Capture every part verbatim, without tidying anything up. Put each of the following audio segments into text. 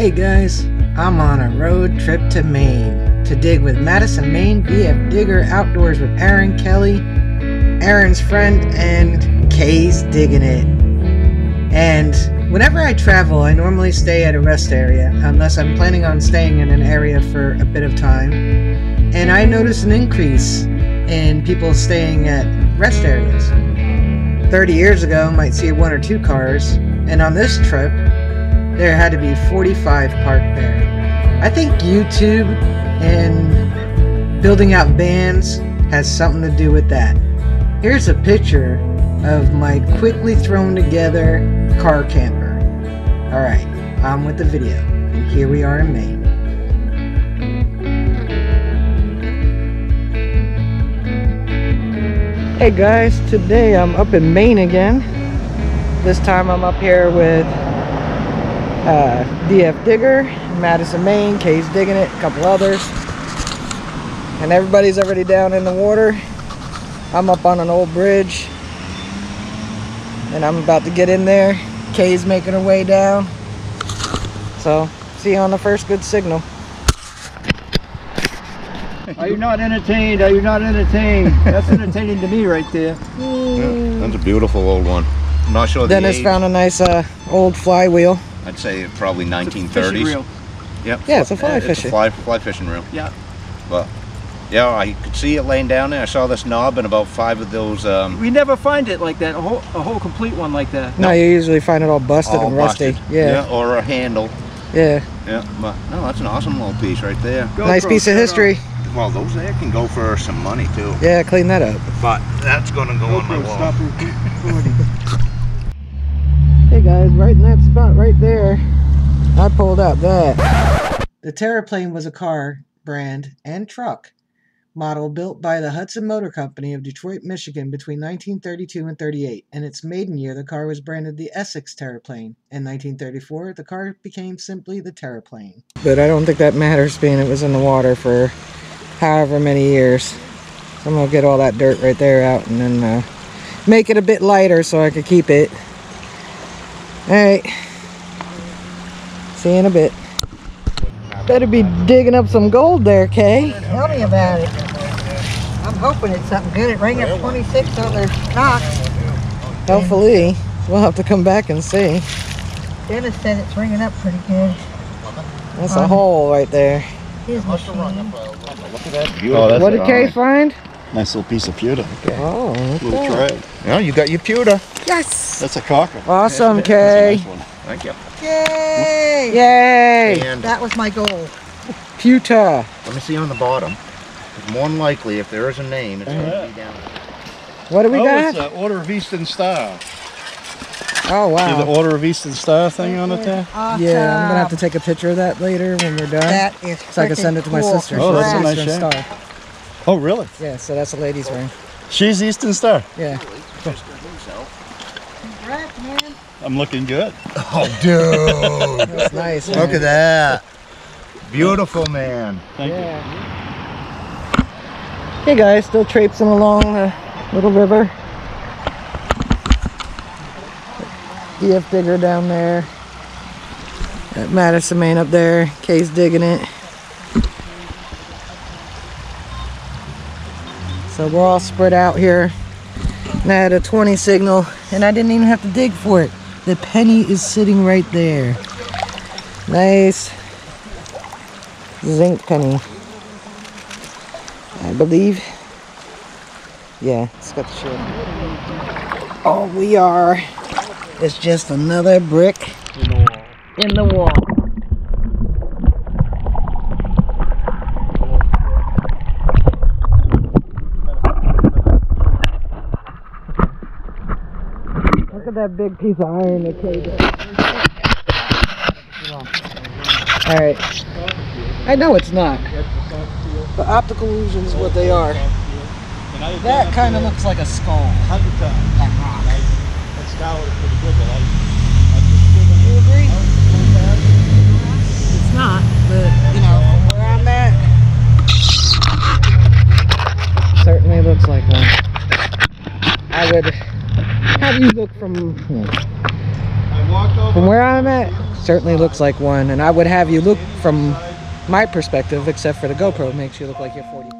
Hey guys, I'm on a road trip to Maine to dig with Madison Maine, D F Digger, Outdoors with Aaron Kelly, Aaron's friend, and Kay's Digging It. And whenever I travel, I normally stay at a rest area, unless I'm planning on staying in an area for a bit of time. And I noticed an increase in people staying at rest areas. thirty years ago, I might see one or two cars, and on this trip, there had to be forty-five parked there. I think YouTube and building out vans has something to do with that. Here's a picture of my quickly thrown together car camper. Alright, on with the video. And here we are in Maine. Hey guys, today I'm up in Maine again. This time I'm up here with uh, D F Digger, Madison Maine, Kay's Digging It, a couple others. And everybody's already down in the water. I'm up on an old bridge. And I'm about to get in there. Kay's making her way down. So, see you on the first good signal. Are you not entertained? Are you not entertained? That's entertaining to me right there. Yeah, that's a beautiful old one. I'm not sure the Dennis age. Found a nice uh, old fly wheel. I'd say probably nineteen thirties. Reel. Yep. Yeah, it's a fly uh, fishing. It's a fly, fly fishing reel. Yeah. Well, yeah, I could see it laying down there. I saw this knob and about five of those. Um, we never find it like that, a whole, a whole complete one like that. No, no, you usually find it all busted all and rusty. Busted. Yeah. Yeah, or a handle. Yeah. Yeah, but no, that's an awesome little piece right there. GoPro, nice piece of history. Well, those there can go for some money too. Yeah, clean that up. But that's gonna go GoPro on my wall. Hey guys, right in that spot right there, I pulled up that. The Terraplane was a car, brand, and truck model built by the Hudson Motor Company of Detroit, Michigan between nineteen thirty-two and thirty-eight. In its maiden year, the car was branded the Essex Terraplane. In nineteen thirty-four, the car became simply the Terraplane. But I don't think that matters, being it was in the water for however many years. So I'm going to get all that dirt right there out and then uh, make it a bit lighter so I could keep it. Alright, see you in a bit. Better be digging up some gold there, Kay. Tell me about it. I'm hoping it's something good. It rang up twenty-six other stocks. Hopefully. We'll have to come back and see. Dennis said it's ringing up pretty good. That's um, a hole right there. Here's my machine. Look at that. Oh, that's what did Kay right. find? Nice little piece of pewter. Okay. Oh, that's little tray. Yeah, you got your pewter. Yes. That's a cocker. Awesome, yeah, Kay. Nice one. Thank you. Yay! Yay! And that was my goal. Pewter. Let me see on the bottom. More than likely, if there is a name, it's uh, going to be down there. What do we oh, got? It's the Order of Eastern Star. Oh, wow. See the Order of Eastern Star thing on it there? Awesome. Yeah, I'm going to have to take a picture of that later when we're done. That is So I can send it to my cool. sister. Oh, that's a nice star. Oh, really? Yeah, so that's a lady's oh. ring. She's Eastern Star? Yeah. Congrats, man. I'm looking good. Oh, dude. That's nice, man. Look at that. Beautiful, man. Thank yeah. you. Hey, guys. Still traipsing along the little river. D F Digger down there. Got Madison Maine up there. Kay's digging it. So we're all spread out here. And I had a twenty signal, and I didn't even have to dig for it. The penny is sitting right there. Nice zinc penny, I believe. Yeah, it's got the shield. All we are is just another brick in the wall. Look at that big piece of iron that came in. Alright. I know it's not. The optical illusion is what they are. That kind of looks like a skull. That rock. You agree? It's not, but you know, from where I'm at. Certainly looks like one. I would. How do you look from? Hmm. From where I'm at, certainly looks like one, and I would have you look from my perspective, except for the GoPro, it makes you look like you're forty.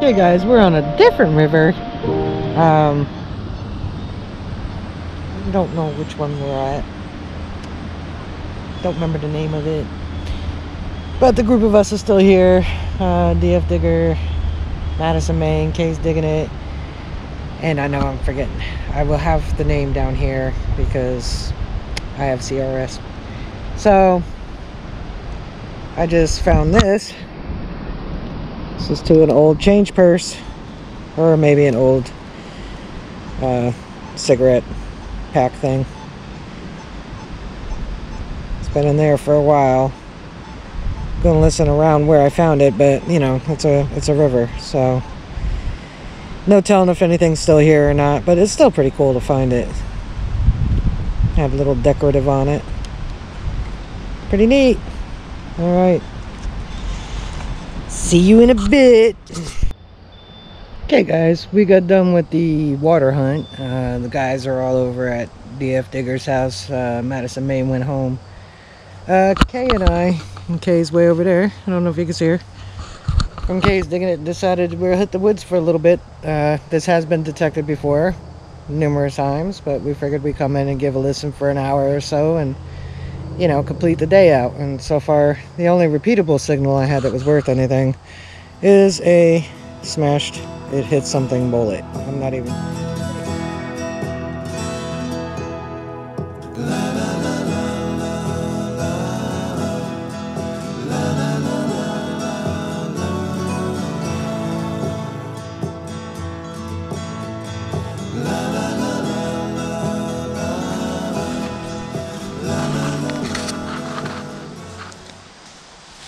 Hey guys, we're on a different river. Um, don't know which one we're at. Don't remember the name of it. But the group of us is still here. Uh, D F Digger, Madison Maine, Kay's Digging It. And I know I'm forgetting. I will have the name down here because I have C R S. So, I just found this. This is to an old change purse, or maybe an old uh, cigarette pack thing. It's been in there for a while. I'm gonna listen around where I found it, but you know, it's a it's a river, so no telling if anything's still here or not. But it's still pretty cool to find it. Had a little decorative on it. Pretty neat. All right. See you in a bit. Okay guys, we got done with the water hunt. Uh, the guys are all over at D F Digger's house. Uh, Madison Maine went home. Uh, Kay and I, and Kay's way over there. I don't know if you can see her. From Kay's Digging It, decided we'll hit the woods for a little bit. Uh, this has been detected before, numerous times, but we figured we'd come in and give a listen for an hour or so and, you know, complete the day out. And so far the only repeatable signal I had that was worth anything is a smashed it hit something bullet. I'm not even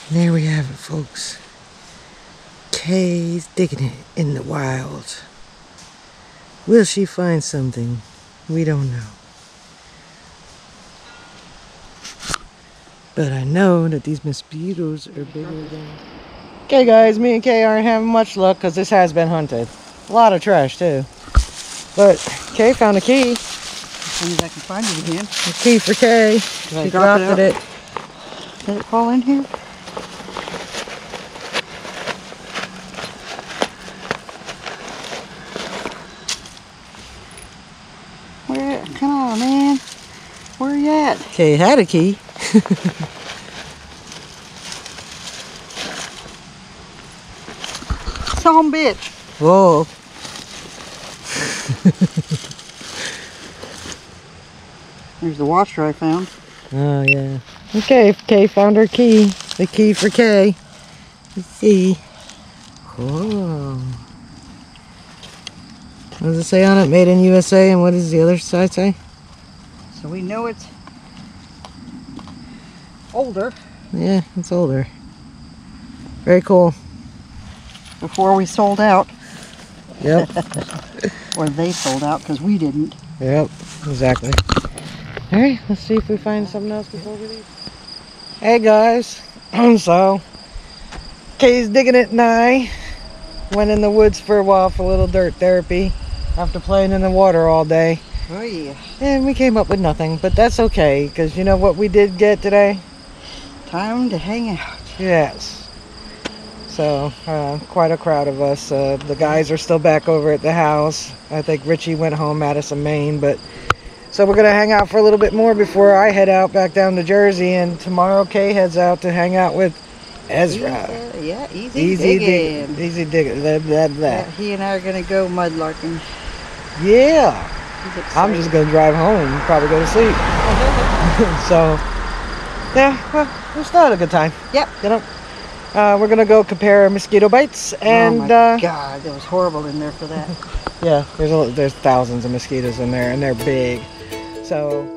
There we have it, folks. Kay's digging it in the wild. Will she find something? We don't know. But I know that these mosquitoes are bigger than... Okay guys, me and Kay aren't having much luck because this has been hunted. A lot of trash too. But Kay found a key. As soon as I can find it again. A key for Kay. She dropped it. it. Did it fall in here? Come on, man. Where are you at? Okay, had a key. Son bitch. Whoa. There's the washer I found. Oh, yeah. Okay, Kay found her key. The key for Kay. Let's see. Whoa. What does it say on it? Made in U S A, and what does the other side say? So we know it's older. Yeah, it's older. Very cool. Before we sold out. Yep. Or they sold out, because we didn't. Yep, exactly. Alright, let's see if we find something else before we leave. Hey guys, so Kay's Digging It and I went in the woods for a while for a little dirt therapy. After playing in the water all day. Oh yeah. And we came up with nothing, but that's okay, because you know what we did get today? Time to hang out. Yes. So, uh, quite a crowd of us. Uh, the guys are still back over at the house. I think Richie went home, Madison Maine, but... So we're going to hang out for a little bit more before I head out back down to Jersey, and tomorrow Kay heads out to hang out with Ezra. Easy, yeah, easy, easy digging. Dig, easy digging. Blah, blah, blah. Yeah, he and I are going to go mudlarking. Yeah. I'm just gonna drive home and probably go to sleep. So yeah, well, we still had a good time. Yep. You know, uh, we're gonna go compare mosquito bites, and oh my uh, God, it was horrible in there for that. Yeah, there's a, there's thousands of mosquitoes in there, and they're big. So.